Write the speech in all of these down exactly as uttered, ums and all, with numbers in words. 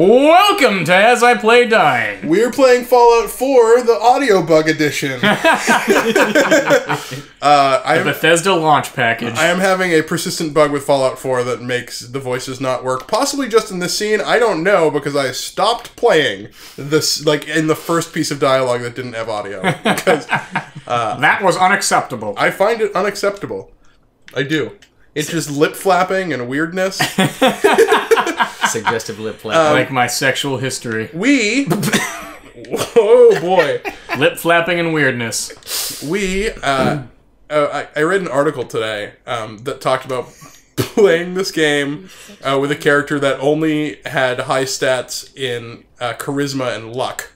Welcome to As I Play Dying. We're playing Fallout four, the audio bug edition. uh, the Bethesda launch package. I am having a persistent bug with Fallout four that makes the voices not work. Possibly just in this scene, I don't know, because I stopped playing this, like in the first piece of dialogue that didn't have audio. Because, uh, that was unacceptable. I find it unacceptable. I do. It's just lip flapping and weirdness. Suggestive lip flapping. Um, like my sexual history. We... oh, boy. Lip flapping and weirdness. We... Uh, uh, I, I read an article today um, that talked about playing this game uh, with a character that only had high stats in uh, charisma and luck.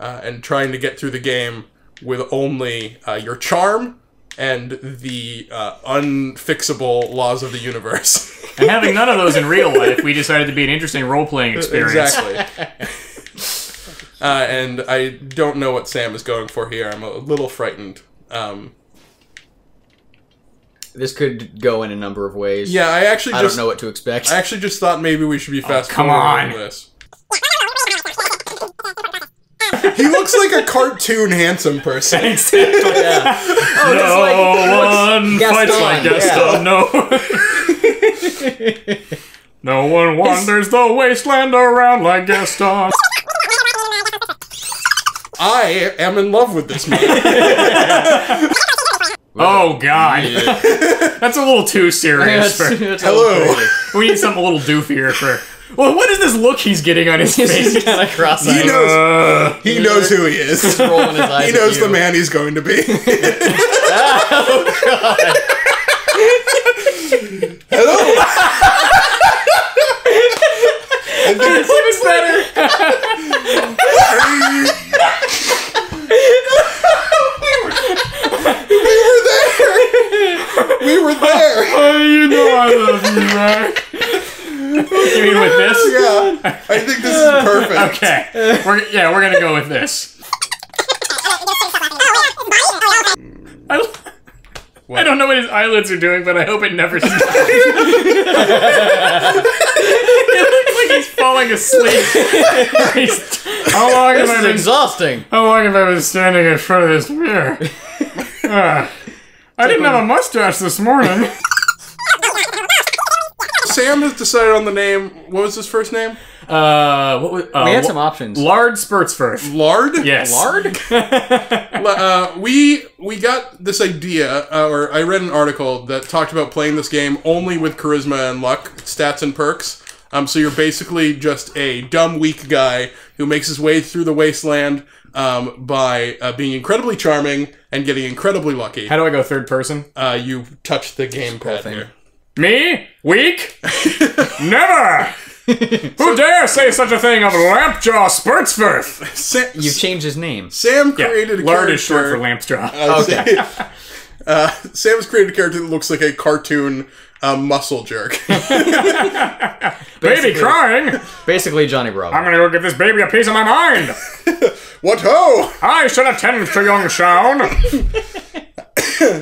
Uh, and trying to get through the game with only uh, your charm... and the uh, unfixable laws of the universe. And having none of those in real life, we decided to be an interesting role-playing experience. Exactly. uh, and I don't know what Sam is going for here. I'm a little frightened. Um, this could go in a number of ways. Yeah, I actually I just... I don't know what to expect. I actually just thought maybe we should be fast-forwarding oh, this. He looks like a cartoon handsome person. Exactly. Yeah. Oh, no like, one Gaston, fights like Gaston, yeah. no. No one wanders it's... the wasteland around like Gaston. I am in love with this man. Oh, God. Yeah. That's a little too serious. Yeah, that's, for... that's Hello. We need something a little doofier for... Well, what is this look he's getting on his face? He's kind of cross-eyed. He knows, uh, he knows who he is. He's rolling his eyes he knows at you. The man he's going to be. Oh, God. Hello. This is better. we, were, we were there. We were there. Oh, you know I love you, man. You mean with this? Yeah. I think this is perfect. Okay. We're, yeah, we're going to go with this. I, I don't know what his eyelids are doing, but I hope it never stops. It looks like he's falling asleep. He's, how long this have I been, exhausting. How long have I been standing in front of this mirror? Uh, I didn't have a mustache this morning. Sam has decided on the name. What was his first name? Uh, what was, uh, we had some options. Lard Spurtsforth. Lard? Yes. Lard? uh, we we got this idea, uh, or I read an article that talked about playing this game only with charisma and luck, stats and perks. Um, so you're basically just a dumb, weak guy who makes his way through the wasteland um, by uh, being incredibly charming and getting incredibly lucky. How do I go third person? Uh, you touch the gamepad here. Me? Weak? Never! Who dare say such a thing of Lampjaw Spurtsforth? You've changed his name. Sam created yeah. a Lard character... Lard is short for Lampjaw. Uh, okay. Sam, uh, Sam has created a character that looks like a cartoon uh, muscle jerk. Baby crying? Basically Johnny Bravo. I'm gonna go give this baby a piece of my mind! What ho! I should attend to young Shaun.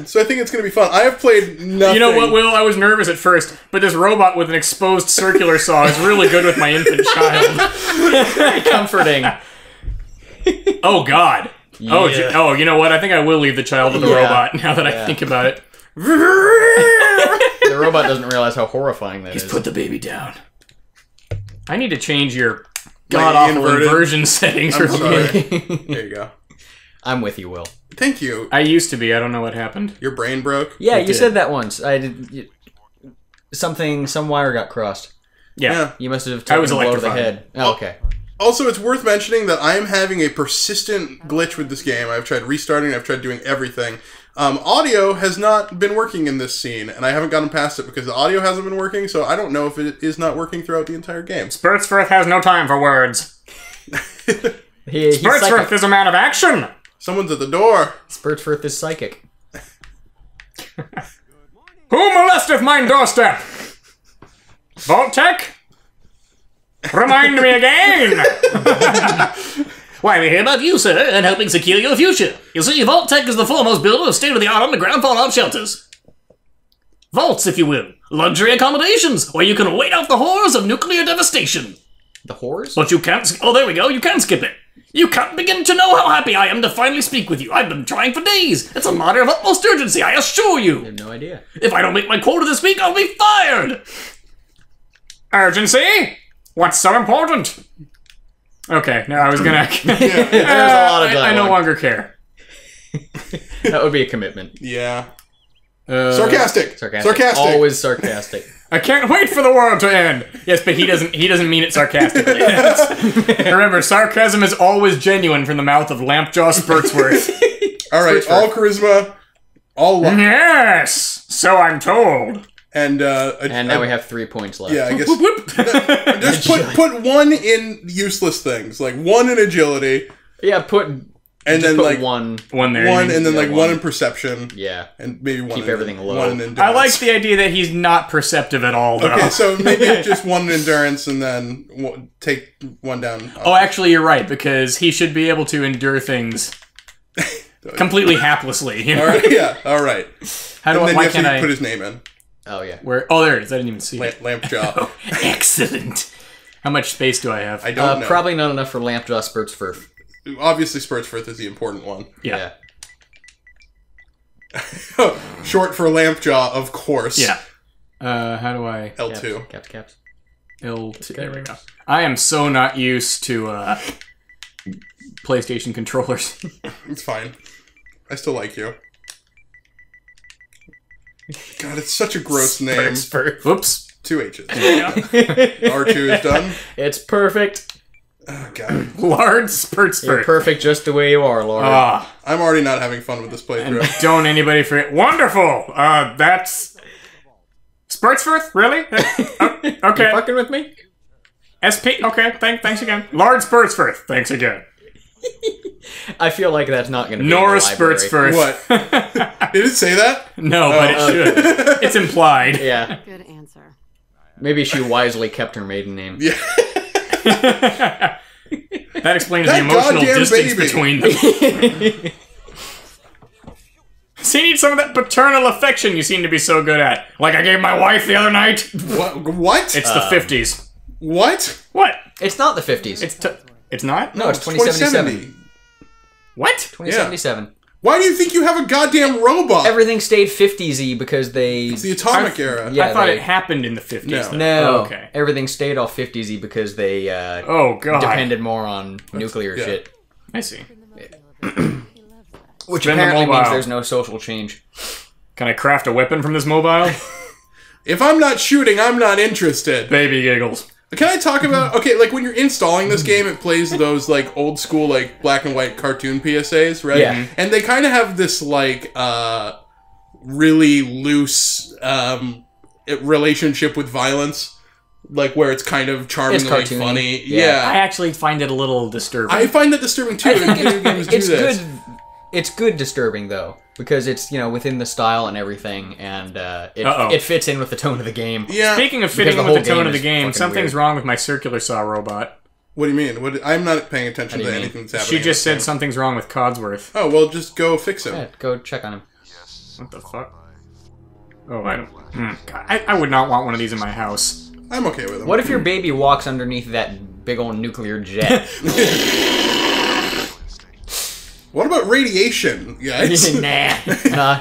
So I think it's going to be fun. I have played nothing. You know what, Will? I was nervous at first, but this robot with an exposed circular saw is really good with my infant child. Very comforting. Oh, God. Yeah. Oh, oh, you know what? I think I will leave the child with the yeah. robot now that yeah. I think about it. The robot doesn't realize how horrifying that He's is. He's put the baby down. I need to change your god-awful inversion settings. I'm sorry. There you go. I'm with you, Will. Thank you. I used to be. I don't know what happened. Your brain broke? Yeah, it you did. said that once. I did. You, something, some wire got crossed. Yeah. yeah. You must have taken a blow to the head. Oh, okay. Also, it's worth mentioning that I'm having a persistent glitch with this game. I've tried restarting. I've tried doing everything. Um, audio has not been working in this scene, and I haven't gotten past it because the audio hasn't been working, so I don't know if it is not working throughout the entire game. Spurtsforth has no time for words. he, Spurtsforth is a man of action! Someone's at the door. Spurtsforth is psychic. Who molested mine doorstep? Vault-Tec? Remind me again! Why, we hear about you, sir, and helping secure your future. You see, Vault-Tec is the foremost builder of state-of-the-art underground fallout shelters. Vaults, if you will. Luxury accommodations, where you can wait out the horrors of nuclear devastation. The horrors? But you can't... Oh, there we go. You can skip it. You can't begin to know how happy I am to finally speak with you. I've been trying for days. It's a matter of utmost urgency, I assure you. I have no idea. If I don't make my quota this week, I'll be fired. Urgency? What's so important? Okay, no, I was gonna... yeah, there's uh, a lot of dialogue. I, I no longer care. That would be a commitment. Yeah. Uh, sarcastic. sarcastic. Sarcastic. Always sarcastic. I can't wait for the world to end. Yes, but he doesn't. He doesn't mean it sarcastically. Remember, sarcasm is always genuine from the mouth of Lampjaw Spurtsforth. All right, Spurtsforth. All charisma, all luck. Yes, so I'm told. And uh, a, and now a, we have three points left. Yeah, I guess. Whoop, whoop, whoop. No, just put put one in useless things, like one in agility. Yeah, put. And then, put like, one, one there. One, and then, yeah, like, one. one in perception. Yeah. And maybe one Keep in, everything low. One in endurance. I like the idea that he's not perceptive at all, though. Okay, so maybe just one in endurance and then take one down. Oh, actually, you're right, because he should be able to endure things completely haplessly. You know? All right, yeah, all right. How do and I, then why you have can't to I... put his name in. Oh, yeah. Where? Oh, there it is. I didn't even see Lamp, it. Lampjaw. Oh, excellent. How much space do I have? I don't uh, know. Probably not enough for Lampjaw Spurtsforth. Obviously, Spurtsforth is the important one. Yeah. yeah. Short for Lampjaw, of course. Yeah. Uh, how do I... L two. Caps, caps. caps. L two. There we go. I am so not used to uh, PlayStation controllers. It's fine. I still like you. God, it's such a gross name. Spurtsforth. Whoops. Two H's. Yeah. R two is done. It's perfect. Oh, God. Lard Spurtsforth. You're perfect just the way you are, Lard. Uh, I'm already not having fun with this playthrough. Don't anybody forget. Wonderful! Uh, that's... Spurtsforth? Really? Oh, okay. You fucking with me? S P? Okay, Thank, thanks again. Lard Spurtsforth. Thanks again. I feel like that's not going to be Nora in the library. Spurtsforth. What? Did it say that? No, oh, but it uh, should. It's implied. Yeah. Good answer. Maybe she wisely kept her maiden name. Yeah. That explains that the emotional distance baby. between them. So you need some of that paternal affection you seem to be so good at. Like I gave my wife the other night. What? what? It's um, the fifties. What? What? It's not the fifties. It's it's not? No, no it's, it's twenty seventy-seven. twenty seventy. What? twenty seventy-seven. Yeah. Why do you think you have a goddamn robot? Everything stayed fifties-y because they... It's the atomic era. Yeah, I thought they, it happened in the fifties. No. no oh, okay. Everything stayed all fifties-y because they uh, oh, God. depended more on That's, nuclear yeah. shit. I see. Yeah. Which Spend apparently means there's no social change. Can I craft a weapon from this mobile? If I'm not shooting, I'm not interested. Baby giggles. Can I talk about... Okay, like, when you're installing this game, it plays those, like, old-school, like, black-and-white cartoon P S As, right? Yeah. And they kind of have this, like, uh, really loose um, relationship with violence, like, where it's kind of charmingly funny. Yeah. yeah. I actually find it a little disturbing. I find that disturbing, too. it's, it's good. It's good disturbing, though, because it's, you know, within the style and everything, and uh, it, uh -oh. it fits in with the tone of the game. Yeah. Speaking of fitting in with the tone of the game, something's weird. wrong with my circular saw robot. What do you mean? What, I'm not paying attention to mean? anything that's happening. She just said game. something's wrong with Codsworth. Oh, well, just go fix him. Yeah, go check on him. What the fuck? Oh, I don't... Mm, God, I, I would not want one of these in my house. I'm okay with them. What if your baby walks underneath that big old nuclear jet? What about radiation, guys? nah, nah.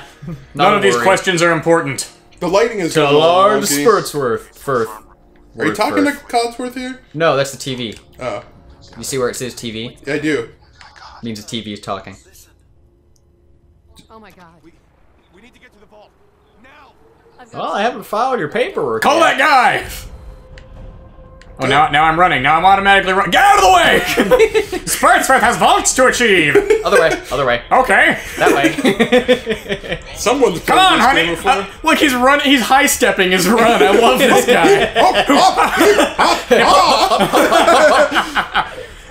None of these questions are important. The lighting is... To Lard Spurtsforth. Firth. Are you talking to Codsworth here? No, that's the T V. Oh. You see where it says T V? Yeah, I do. It means the T V is talking. Oh my God. We need to get to the vault now. Well, I haven't filed your paperwork. Call yet. that guy. Oh, now, now I'm running. Now I'm automatically running. Get out of the way! Spurtsforth has vaults to achieve! Other way. Other way. Okay. That way. Someone's Come on, honey! Uh, look, he's running. He's high-stepping his run. I love this guy.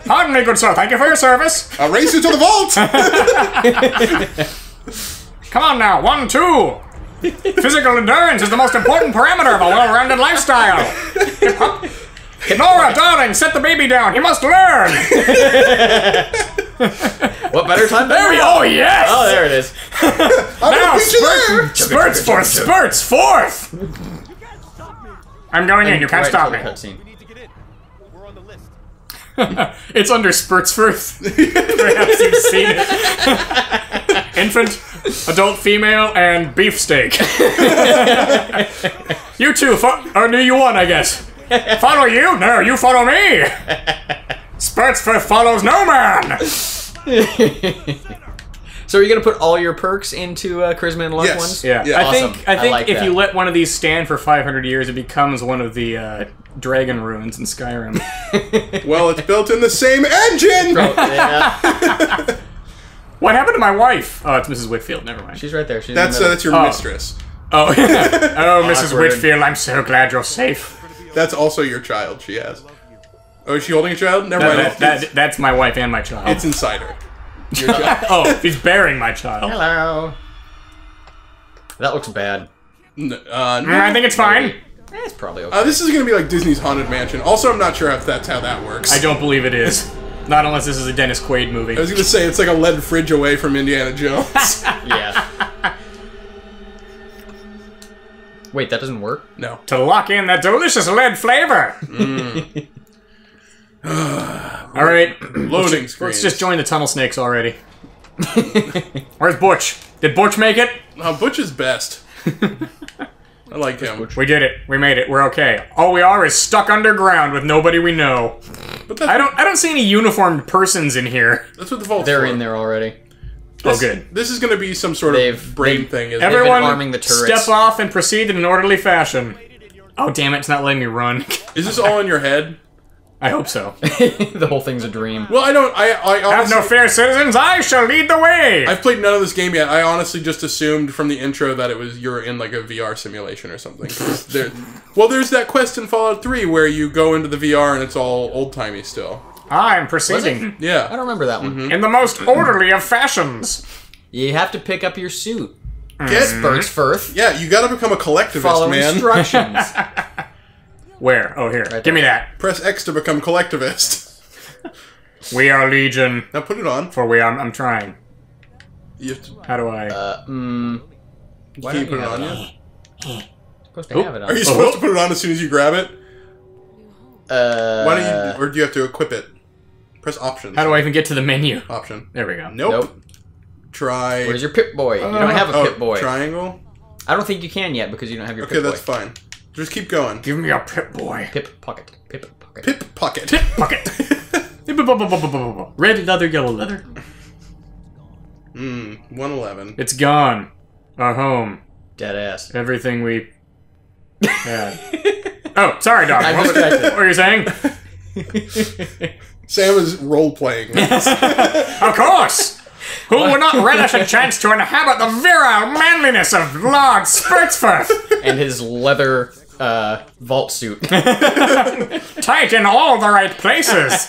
Pardon me, good sir. Thank you for your service. I'll race you to the vault! Come on now. One, two. Physical endurance is the most important parameter of a well-rounded lifestyle. Nora, darling, set the baby down. He must learn. What better time? There we go. Oh, yes. Oh, there it is. Now, spurt, spurts forth, spurts forth. You can't stop me. I'm going in. You can't stop me. We need to get in. We're on the list. It's under Spurtsforth. Perhaps you've seen it. Infant, adult female, and beefsteak. You two, or do you want, I guess? Follow you? No, you follow me. Spurtsforth follows no man. So are you gonna put all your perks into uh, charisma and luck yes. ones? Yeah, yeah. I awesome. think I think I like if that. you let one of these stand for five hundred years, it becomes one of the uh, dragon runes in Skyrim. Well, it's built in the same engine. Bro, yeah. What happened to my wife? Oh, it's Missus Whitfield. Never mind. She's right there. She's that's in the uh, that's your oh. mistress. Oh, yeah. Oh, Missus Awkward. Whitfield, I'm so glad you're safe. That's also your child. She has. Oh, is she holding a child? Never no, mind. That, that, that's my wife and my child. It's inside her. Your child. Oh, he's bearing my child. Hello. That looks bad. N uh, no, I think it's fine. Eh, it's probably okay. Uh, this is going to be like Disney's Haunted Mansion. Also, I'm not sure if that's how that works. I don't believe it is. Not unless this is a Dennis Quaid movie. I was going to say, it's like a lead fridge away from Indiana Jones. Yeah. Wait, that doesn't work? No. To lock in that delicious lead flavor. Mm. All right, loading screen. Let's just join the tunnel snakes already. Where's Butch? Did Butch make it? Uh, Butch is best. I like him. Butch. We did it. We made it. We're okay. All we are is stuck underground with nobody we know. But that's I don't. I don't see any uniformed persons in here. That's what the vault's They're for. in there already. This, oh, good. This is going to be some sort they've, of brain they've, thing. Isn't everyone, arming the step off and proceed in an orderly fashion. Oh, damn it! It's not letting me run. Is this all in your head? I hope so. The whole thing's a dream. Well, I don't... I, I honestly, have no fear, citizens! I shall lead the way! I've played none of this game yet. I honestly just assumed from the intro that it was you're in, like, a V R simulation or something. there, well, there's that quest in Fallout three where you go into the V R and it's all old-timey still. I'm proceeding. Yeah. I don't remember that one. Mm-hmm. In the most orderly of fashions. You have to pick up your suit. Get Spurtsforth. Yeah, you gotta become a collectivist, Follow man. Follow instructions. Where? Oh, here. Right Give me that. Press X to become collectivist. We are Legion. Now put it on. For we are... I'm trying. You have to, How do I... Uh, mm, why can't you put it on yet? You're supposed to have it on. Are you supposed to put it on as soon as you grab it? Uh... Why don't you... Or do you have to equip it? Press option. How do I even get to the menu? Option. There we go. Nope. nope. Try... Where's your Pip-Boy? Uh, you don't have a oh, Pip-Boy. Triangle? I don't think you can yet because you don't have your okay, Pip-Boy. Okay, that's fine. Just keep going. Give me a Pip-Boy. Pip-Pocket. Pip-Pocket. Pip-Pocket. Pip-Pocket. Red leather, yellow leather. Mmm, one eleven. It's gone. Our home. Dead ass. Everything we had. Oh, sorry, Doc. What were you saying? Sam is role-playing. Of course! Who would not relish a chance to inhabit the virile manliness of Lard Spurtsforth? And his leather... Uh, vault suit. Tight in all the right places.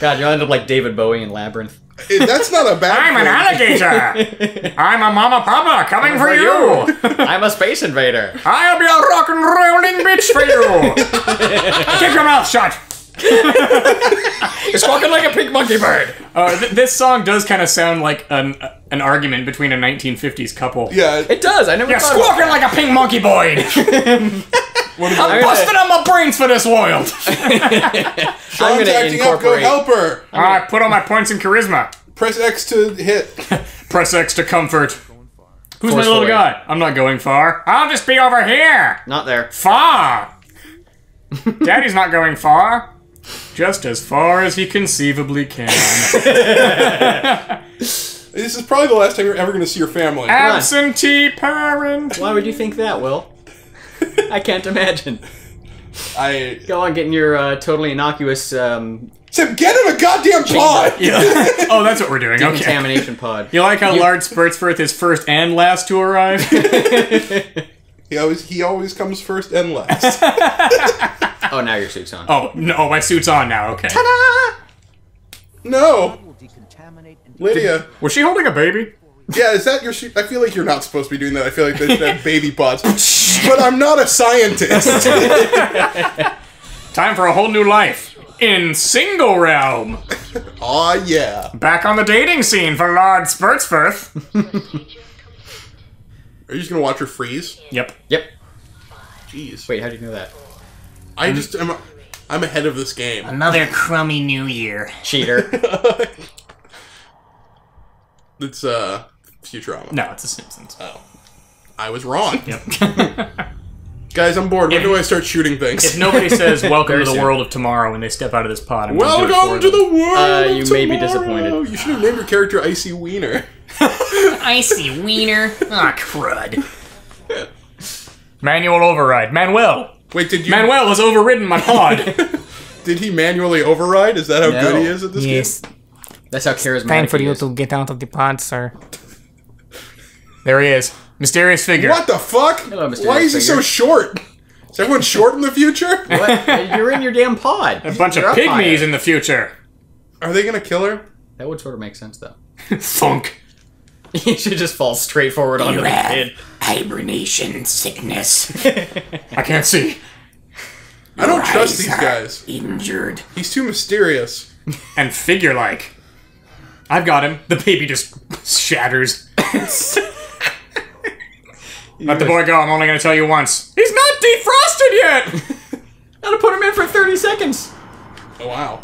God, you'll end up like David Bowie in Labyrinth. It, that's not a bad I'm thing. an alligator. I'm a mama papa coming I'm for you. you. I'm a space invader. I'll be a rock and rolling bitch for you. Keep your mouth shut. It's walking like a pink monkey bird. Uh, th this song does kind of sound like an uh, an argument between a nineteen fifties couple. Yeah, it does. I never. Yeah, squawking like a pink monkey boy. I'm busting out my brains for this world. I'm gonna incorporate. Go help her. All right, put all my points in charisma. Press X to hit. Press X to comfort. Who's Force my little guy? I'm not going far. I'll just be over here. Not there. Far. Daddy's not going far. Just as far as he conceivably can. This is probably the last time you're ever going to see your family. Absentee parent. Why would you think that, Will? I can't imagine. I Go on, getting your uh, totally innocuous... Um, Sam, get him a goddamn pod! Yeah. Oh, that's what we're doing, okay. Decontamination pod. You like how you... Lard Spurtsforth is first and last to arrive? He always, he always comes first and last. Oh, now your suit's on. Oh, no, my suit's on now, okay. Ta-da! No! Lydia. Did, was she holding a baby? Yeah, is that your suit? I feel like you're not supposed to be doing that. I feel like there's that baby pods. But I'm not a scientist. Time for a whole new life. In Single Realm. Aw, oh, yeah. Back on the dating scene for Lard Spurtsforth. Are you just going to watch her freeze? Yep. Yep. Jeez. Wait, how do you know that? I just... Am, I'm ahead of this game. Another crummy New Year. Cheater. It's, uh, Futurama. No, it's The Simpsons. Oh. I was wrong. Yep. Guys, I'm bored. When if, do I start shooting things? If nobody says, welcome to the world of tomorrow when they step out of this pod. I'm welcome to the world uh, of you tomorrow. May be disappointed. You should have named your character Icy Wiener. Icy Wiener? Aw, oh, crud. Manual override. Manuel! Wait, did you... Manuel has overridden my pod. Did he manually override? Is that how no. good he is at this yes. game? That's how charismatic. It's time for you is. to get out of the pod, sir. There he is. Mysterious figure. What the fuck? Hello, mysterious Why is he figure. so short? Is everyone short in the future? What? You're in your damn pod. A bunch You're of pygmies in the future. Are they gonna kill her? That would sort of make sense, though. Funk. You should just fall straight forward onto the kid. Hibernation sickness. I can't see. Your I don't trust these guys. Injured. He's too mysterious. And figure-like. I've got him. The baby just shatters. Let the boy go. I'm only going to tell you once. He's not defrosted yet! Gotta put him in for thirty seconds. Oh, wow.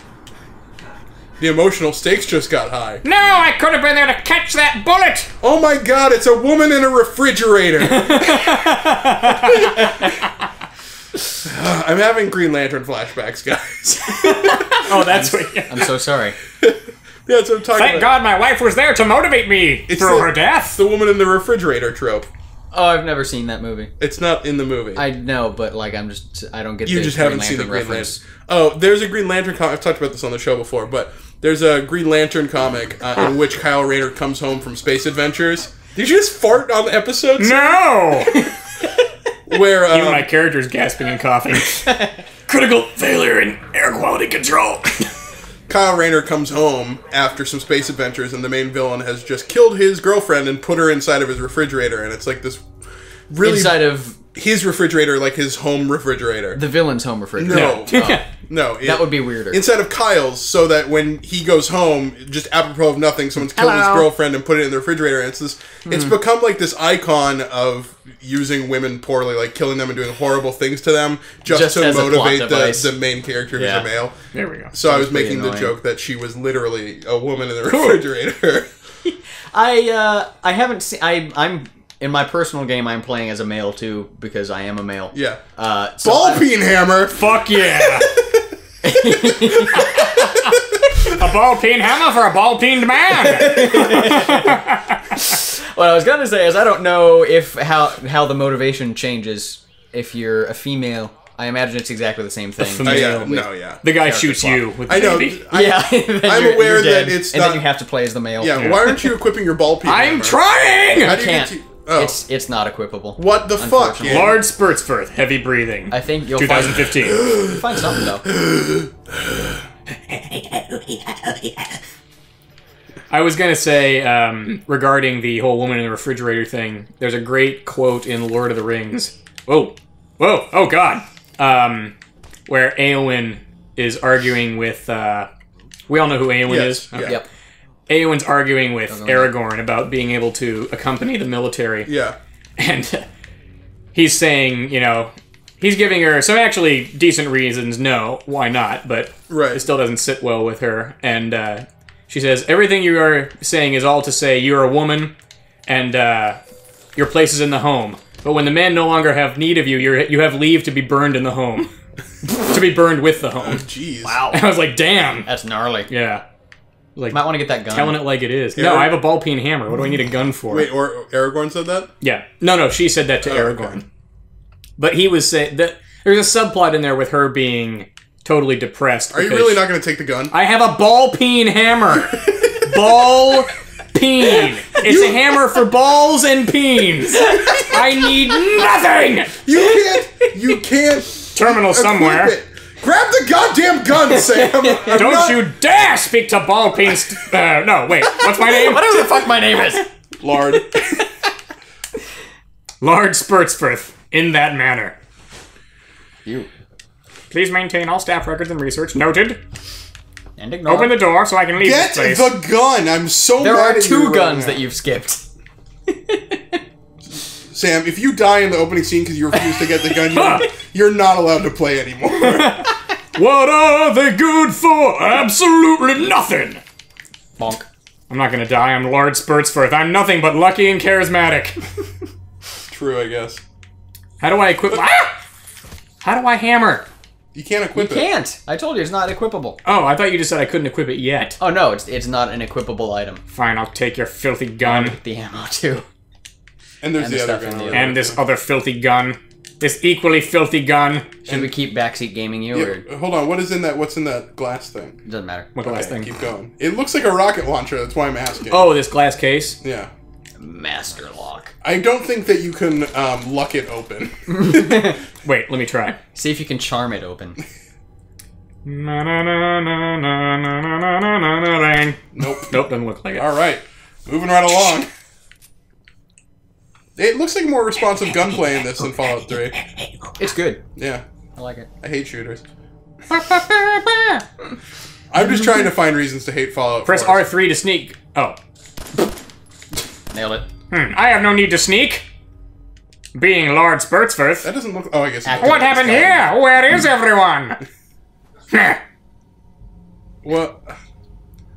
The emotional stakes just got high. No, I could have been there to catch that bullet! Oh my god, it's a woman in a refrigerator! I'm having Green Lantern flashbacks, guys. Oh, that's I'm, what... Yeah. I'm so sorry. Yeah, that's what I'm talking Thank about. Thank god my wife was there to motivate me it's through the, her death. It's the woman in the refrigerator trope. Oh, I've never seen that movie. It's not in the movie. I know, but like, I'm just, I don't get. You the just Green haven't Lantern seen the Green reference. Lantern. Oh, there's a Green Lantern comic. I've talked about this on the show before, but there's a Green Lantern comic uh, in which Kyle Rayner comes home from space adventures. Did you just fart on the episode? No. Where um, you and my character's gasping and coughing. Critical failure in air quality control. Kyle Rayner comes home after some space adventures, and the main villain has just killed his girlfriend and put her inside of his refrigerator, and it's like this really... Inside of... His refrigerator, like his home refrigerator. The villain's home refrigerator. No. Oh. No. It, that would be weirder. Inside of Kyle's, so that when he goes home, just apropos of nothing, someone's killed Hello. his girlfriend and put it in the refrigerator, and it's this... Mm. It's become like this icon of using women poorly, like killing them and doing horrible things to them, just, just to motivate the, the main character who's yeah. a male. There we go. So that I was, was making annoying. the joke that she was literally a woman in the refrigerator. I uh, I haven't seen... I, I'm... In my personal game, I'm playing as a male, too, because I am a male. Yeah. Uh, so Ball peen hammer! Fuck yeah! A ball peen hammer for a ball peened man! What I was going to say is I don't know if how how the motivation changes if you're a female. I imagine it's exactly the same thing. Oh, yeah. No, yeah. The guy shoots swap. you with the I know. baby. I, yeah. I'm aware that it's and not... And then you have to play as the male. Yeah, yeah. Why aren't you equipping your ball peen I'm hammer? trying! How do you can't. Get Oh. It's it's not equippable. What the fuck? Yeah. Lard Spurtsforth, heavy breathing. I think you'll twenty fifteen. Find you'll find something though. I was gonna say um, regarding the whole woman in the refrigerator thing. There's a great quote in Lord of the Rings. Whoa, whoa, oh god, um, where Eowyn is arguing with. Uh, we all know who Eowyn yes. is. Okay. Yep. Eowyn's arguing with Aragorn about being able to accompany the military. Yeah. And he's saying, you know, he's giving her some actually decent reasons, no, why not, but right. it still doesn't sit well with her. And uh, she says, everything you are saying is all to say you're a woman and uh, your place is in the home. But when the men no longer have need of you, you're, you have leave to be burned in the home. To be burned with the home. Oh, jeez. Wow. And I was like, damn. That's gnarly. Yeah. Like, might want to get that gun. Telling it like it is. Yeah. No, I have a ball peen hammer. What do I need a gun for? Wait, or Aragorn said that? Yeah. No, no, she said that to oh, Aragorn. Okay. But he was saying that there's a subplot in there with her being totally depressed. Are you really not going to take the gun? I have a ball peen hammer. Ball peen. It's you... a hammer for balls and peens. I need nothing. You can't. You can't. Terminal somewhere. It. Grab the goddamn gun, Sam! I'm Don't not... you dare speak to ball peen st uh, no, wait. What's my name? Whatever the fuck my name is. Lard. Lard Spurtsforth, in that manner. You. Please maintain all staff records and research. Noted. And ignore. Open the door so I can leave Get this place. Get the gun! I'm so there mad at you. There are two guns right that you've skipped. Sam, if you die in the opening scene because you refuse to get the gun, you're, you're not allowed to play anymore. What are they good for? Absolutely nothing! Bonk. I'm not gonna die, I'm Lard Spurtsforth. I'm nothing but lucky and charismatic. True, I guess. How do I equip- ah! How do I hammer? You can't equip you it. You can't! I told you, it's not equipable. Oh, I thought you just said I couldn't equip it yet. Oh no, it's it's not an equipable item. Fine, I'll take your filthy gun. I'll take the ammo too. And there's and the other gun. The and other this thing. other filthy gun. This equally filthy gun. Should and we keep backseat gaming you? Yeah, or? Hold on, what is in that, what's in that glass thing? It doesn't matter. What okay, glass thing? Keep going. It looks like a rocket launcher, that's why I'm asking. Oh, this glass case? Yeah. Master lock. I don't think that you can um, luck it open. Wait, let me try. See if you can charm it open. Nope. Nope, doesn't look like it. Alright, moving right along. It looks like more responsive gunplay in this than Fallout three. It's good. Yeah. I like it. I hate shooters. I'm just trying to find reasons to hate Fallout. Press four. R three to sneak. Oh. Nailed it. Hmm. I have no need to sneak. Being Lard Spurtsforth. That doesn't look... Oh, I guess... What happened here? Where is everyone? What?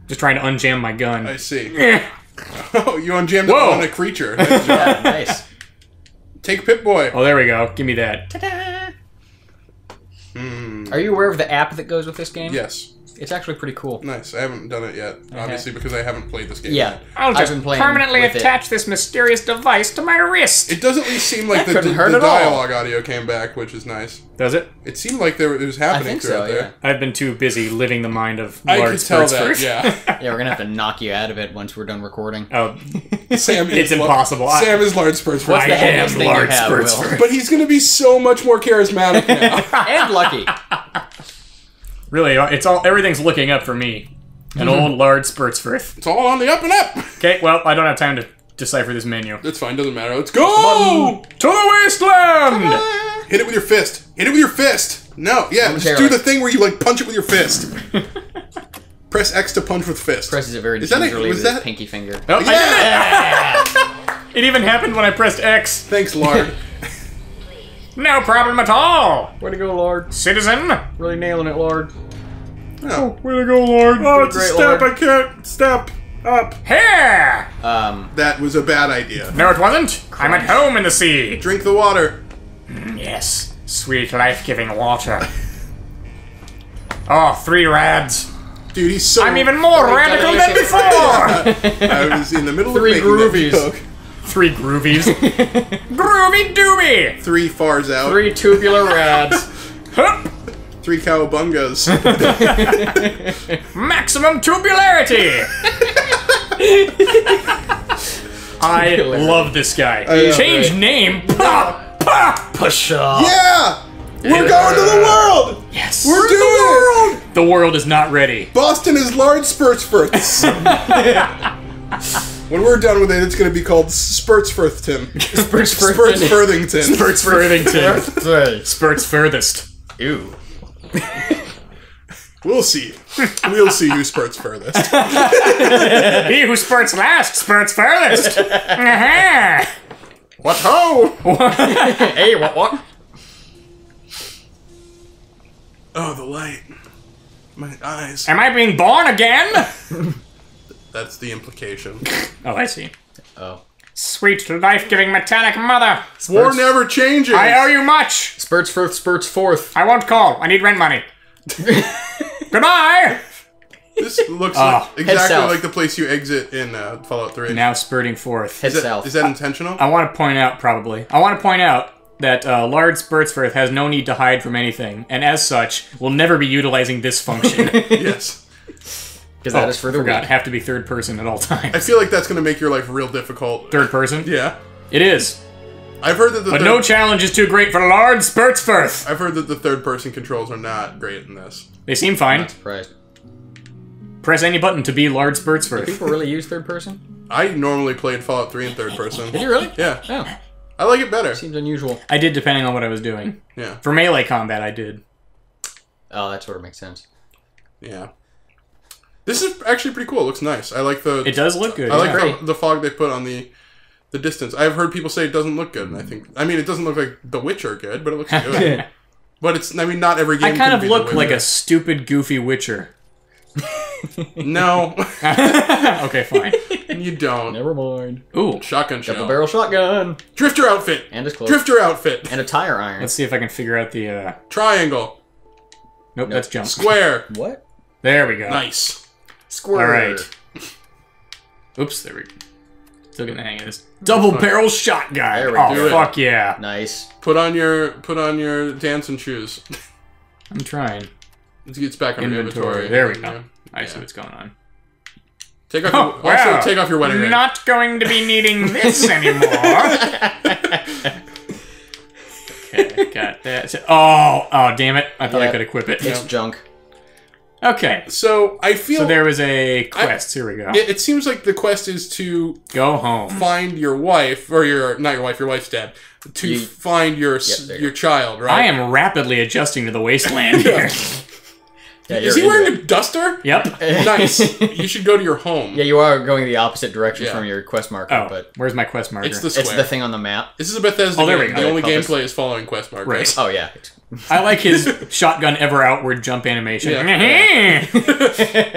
Just trying to unjam my gun. I see. Oh, you unjammed it on a creature. Nice. Yeah, nice. Take Pip-Boy. Oh, there we go. Give me that. Ta-da! Mm. Are you aware of the app that goes with this game? Yes. It's actually pretty cool. Nice. I haven't done it yet, okay. Obviously, because I haven't played this game yeah. yet. I'll just permanently attach it. this mysterious device to my wrist. It doesn't really seem like the, the, the dialogue all. audio came back, which is nice. Does it? It seemed like there, it was happening I think throughout so, yeah. there. I've been too busy living the mind of Lard I could tell that, first. yeah. Yeah, we're going to have to knock you out of it once we're done recording. Oh, Sam it's is impossible. Sam is Lard Spurtsforth. I am Lard Spurtsforth. But he's going to be so much more charismatic now. And lucky. Really, it's all everything's looking up for me. An mm-hmm. old Lard Spurtsforth. It's all on the up and up. Okay, well, I don't have time to decipher this menu. That's fine, doesn't matter. Let's go to the wasteland. Ta-da. Hit it with your fist. Hit it with your fist. No, yeah, just do the thing where you like punch it with your fist. Press X to punch with fist. Presses it very gingerly with his pinky finger. Oh, yeah. It even happened when I pressed X. Thanks, Lard. No problem at all! Way to go, Lard. Citizen! Really nailing it, Lard. Oh, way to go, Lard. Oh, it's a step, Lard. I can't step up. Here! Um, that was a bad idea. No, it wasn't. Christ. I'm at home in the sea. Drink the water. Mm, yes, sweet life-giving water. Oh, three rads. Dude, he's so... I'm even more radical than before! I was in the middle three of making groovies. that joke. Three groovies. Groovy dooby! Three fars out. Three tubular rads. Three cowabungas. Maximum tubularity! I tubularity. love this guy. I Change know, right? name. Pa! Pa! Pasha! Yeah! We're yeah. going to the world! Yes. We're doing the world! The world is not ready. Boston is Lard Spurtsforth. When we're done with it, it's going to be called Spurtsforthton. Spurtsforthington. Spurtsforthington. Spurtsfurthest. Ew. We'll see. We'll see who spurts furthest. He who spurts last spurts furthest. Uh-huh. What ho? Hey, what what? Oh, the light. My eyes. Am I being born again? That's the implication. Oh, I see. Oh. Sweet, life-giving metallic mother. Spurts. War never changes. I owe you much. Spurtsforth, Spurtsforth. I won't call. I need rent money. Goodbye. This looks oh. like exactly like the place you exit in uh, Fallout three. Now spurting forth. Head is that, south. Is that I, intentional? I want to point out, probably. I want to point out that uh, Lard Spurtsforth has no need to hide from anything, and as such, will never be utilizing this function. Yes. Because oh, that is for the forgot. Week. Have to be third person at all times. I feel like that's going to make your life real difficult. Third person? Yeah. It is. I've heard that the But no challenge is too great for Lard Spurtsforth! I've heard that the third person controls are not great in this. They seem fine. I'm not surprised. Press any button to be Lard Spurtsforth. Do people really use third person? I normally played Fallout three in third person. Did you really? Yeah. Oh. I like it better. Seems unusual. I did, depending on what I was doing. Yeah. For melee combat, I did. Oh, that sort of makes sense. Yeah. This is actually pretty cool. It looks nice. I like the... It does look good. I yeah. like the, the fog they put on the the distance. I've heard people say it doesn't look good, and I think... I mean, it doesn't look like The Witcher good, but it looks good. But it's, I mean, not every game. I kind of look like a stupid, goofy Witcher. No. Okay, fine. You don't. Never mind. Ooh. Shotgun shell. Double barrel shotgun. Drifter outfit. And his clothes. Drifter outfit. And a tire iron. Let's see if I can figure out the, uh... triangle. Nope, nope. That's jump. Square. What? There we go. Nice. Square. Alright. Oops, there we go. Still getting the hang of this. Double oh, barrel shotgun. There we oh, do fuck it. Yeah. Nice. Put on your, put on your dancing shoes. I'm trying. It's back on inventory. inventory. There we go. Yeah. I see yeah. what's going on. Take off. Oh, your, wow. Also, take off your wedding ring. Not going to be needing this anymore. Okay, got that. Oh, oh, damn it! I thought yep. I could equip it. It's yep. junk. Okay, so I feel. So there was a quest. I, Here we go. It, it seems like the quest is to go home, find your wife, or your not your wife, your wife's dad, to you, find your yep, your go. child. Right. I am rapidly adjusting to the wasteland here. Yeah, is he wearing it. a duster? Yep. Nice. You should go to your home. Yeah, you are going the opposite direction yeah. from your quest marker. Oh, but where's my quest marker? It's the square. It's the thing on the map. This is a Bethesda oh, there game. We go. The only compass. gameplay is following quest markers. Right. Oh, yeah. I like his shotgun ever outward jump animation. Yeah. is there,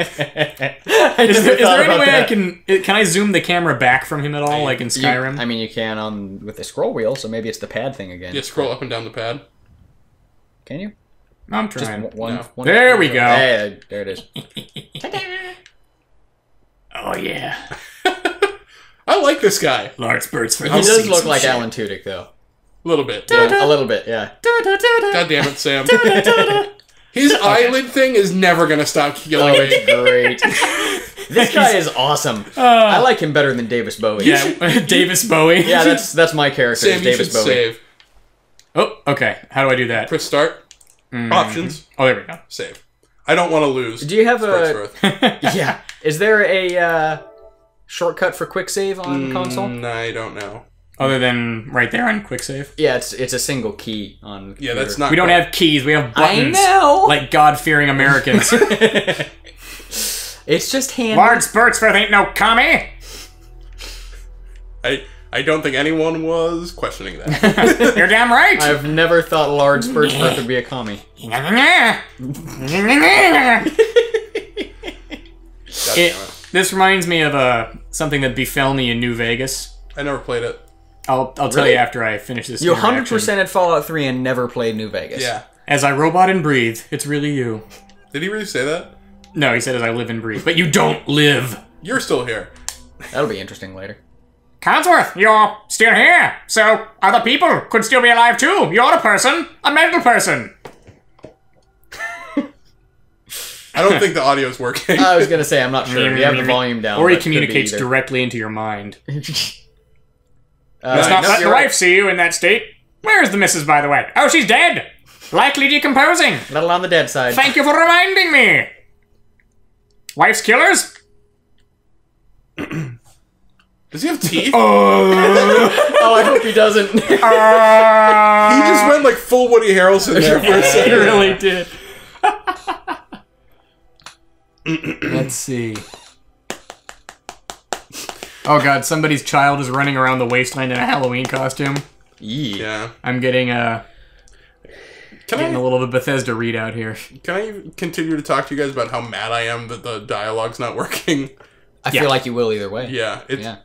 is there any way that. I can... Can I zoom the camera back from him at all, I, like in Skyrim? You, I mean, you can on with the scroll wheel, so maybe it's the pad thing again. Yeah, scroll up and down the pad. Can you? I'm trying. Just one, no. one, there one, we one. go. Hey, there it is. Oh, yeah. I like this guy. Lard Spurtsforth. He does look like shit. Alan Tudyk, though. A little bit. Da -da. Yeah, a little bit, yeah. Da -da -da -da. God damn it, Sam. Da -da -da -da. His okay. eyelid thing is never going to stop killing me. Oh, it's great. This guy is awesome. Uh, I like him better than Davis Bowie. Yeah, Davis Bowie. Yeah, that's that's my character, Sam, is Davis you Bowie. Save. Oh, okay. How do I do that? Press start. Mm. Options. Oh, there we go. Save. I don't want to lose. Do you have a... yeah. Is there a uh, shortcut for quick save on mm, console? No, I don't know. Other than right there on quick save? Yeah, it's it's a single key on... Yeah, computer. That's not... We quite. don't have keys. We have buttons. I know! Like God-fearing Americans. It's just handy. Lard Spurtsforth ain't no commie! I... I don't think anyone was questioning that. You're damn right. I've never thought Lard Spurtsforth would be a commie. it, this reminds me of uh, something that befell me in New Vegas. I never played it. I'll I'll really? tell you after I finish this. You one hundred percent had Fallout three and never played New Vegas. Yeah. As I robot and breathe, it's really you. Did he really say that? No, he said as I live and breathe. But you don't live. You're still here. That'll be interesting later. Codsworth, you're still here, so other people could still be alive too. You're a person, a mental person. I don't think the audio's working. I was going to say, I'm not sure. You have the volume down. Or he communicates directly into your mind. uh, Let's not no, let your right. wife see you in that state. Where is the missus, by the way? Oh, she's dead. Likely decomposing. Little on the dead side. Thank you for reminding me. Wife's killers? Does he have teeth? Uh, oh, I hope he doesn't. Uh, he just went like full Woody Harrelson there for a second. He really did. Let's see. Oh god, somebody's child is running around the wasteland in a Halloween costume. Yeah. I'm getting a, can getting I, a little bit Bethesda readout here. Can I continue to talk to you guys about how mad I am that the dialogue's not working? I yeah. feel like you will either way. Yeah. It's, yeah.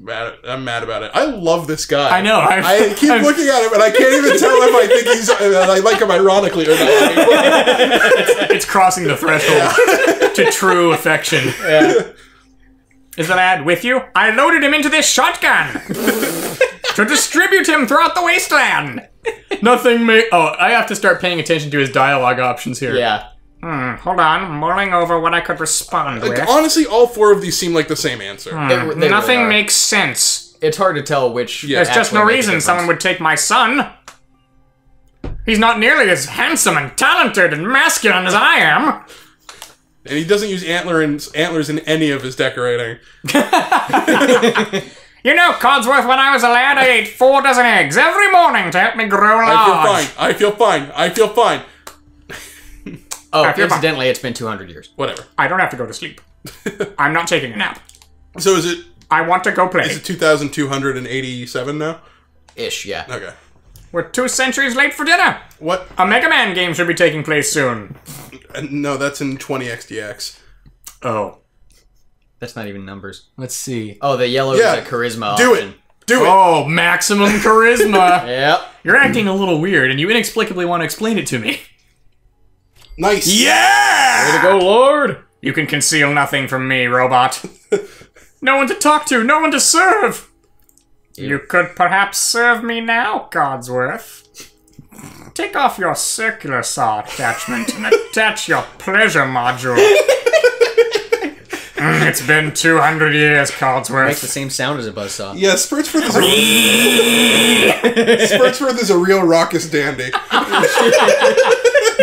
Mad, I'm mad about it. I love this guy. I know. I've, I keep I've, looking at him, and I can't even tell if I think he's. I like him ironically or not. It's, it's crossing the threshold yeah. to true affection. Yeah. Is the lad with you? I loaded him into this shotgun to distribute him throughout the wasteland. Nothing may. Oh, I have to start paying attention to his dialogue options here. Yeah. Hmm, hold on, I'm mulling over what I could respond like, with. Honestly, all four of these seem like the same answer. Hmm. They, they Nothing really makes sense. It's hard to tell which... Yeah. There's just no reason someone would take my son. He's not nearly as handsome and talented and masculine as I am. And he doesn't use antler and, antlers in any of his decorating. You know, Codsworth, when I was a lad, I ate four dozen eggs every morning to help me grow large. I feel fine, I feel fine, I feel fine. Oh, incidentally, it's been two hundred years. Whatever. I don't have to go to sleep. I'm not taking a nap. So is it... I want to go play. Is it two thousand two hundred eighty-seven now? Ish, yeah. Okay. We're two centuries late for dinner. What? A Mega Man game should be taking place soon. No, that's in twenty X D X. Oh. That's not even numbers. Let's see. Oh, the yellow yeah. is a charisma Do option. it. Do it. Oh, maximum charisma. Yep. You're acting a little weird, and you inexplicably want to explain it to me. Nice. Yeah! Way to go, Lord. You can conceal nothing from me, robot. No one to talk to. No one to serve. Ew. You could perhaps serve me now, Codsworth. Take off your circular saw attachment and attach your pleasure module. Mm, it's been two hundred years, Codsworth. It makes the same sound as a buzzsaw. Yeah, Spurtsforth is a... Spurtsforth is a real raucous dandy.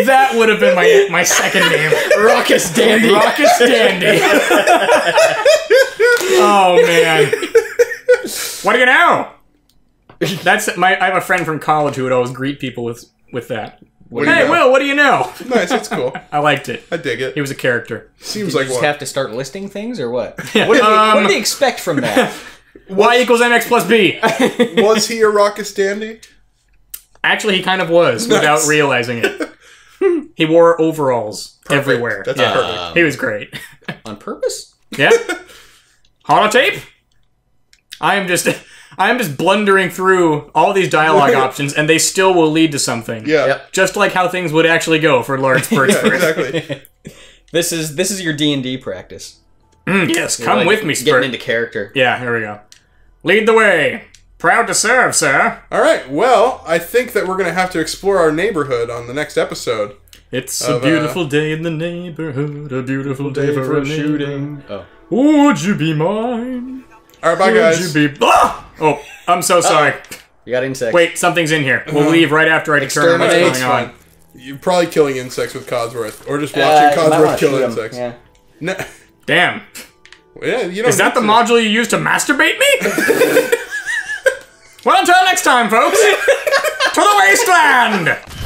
That would have been my my second name. Raucous Dandy. Raucous Dandy. Oh, man. What do you know? That's my. I have a friend from college who would always greet people with, with that. What hey, you know? Will, what do you know? Nice, that's cool. I liked it. I dig it. He was a character. Seems Did like you just what? have to start listing things, or what? Yeah. What, do they, um, what do they expect from that? Y equals M X plus B. Was he a raucous dandy? Actually, he kind of was, nice. without realizing it. He wore overalls perfect. everywhere. That's yeah. perfect. Um, he was great. On purpose? Yeah. Holotape? I am just... I'm just blundering through all these dialogue options, and they still will lead to something. Yeah. Yep. Just like how things would actually go for Lard Spurtsforth. Yeah, exactly. This is this is your D and D practice. Mm, yes, You're come like with me, Spurt. Getting into character. Yeah, here we go. Lead the way. Proud to serve, sir. All right, well, I think that we're going to have to explore our neighborhood on the next episode. It's of, a beautiful uh, day in the neighborhood, a beautiful day, day for a shooting. Oh. Would you be mine? All right, bye, guys. Would you be... Ah! Oh, I'm so sorry. Uh, you got insects. Wait, something's in here. We'll uh, leave right after I determine what's going on. You're probably killing insects with Codsworth. Or just watching uh, Codsworth kill insects. Yeah. No. Damn. Yeah, you don't Is that the to. module you used to masturbate me? Well, until next time, folks. To the wasteland!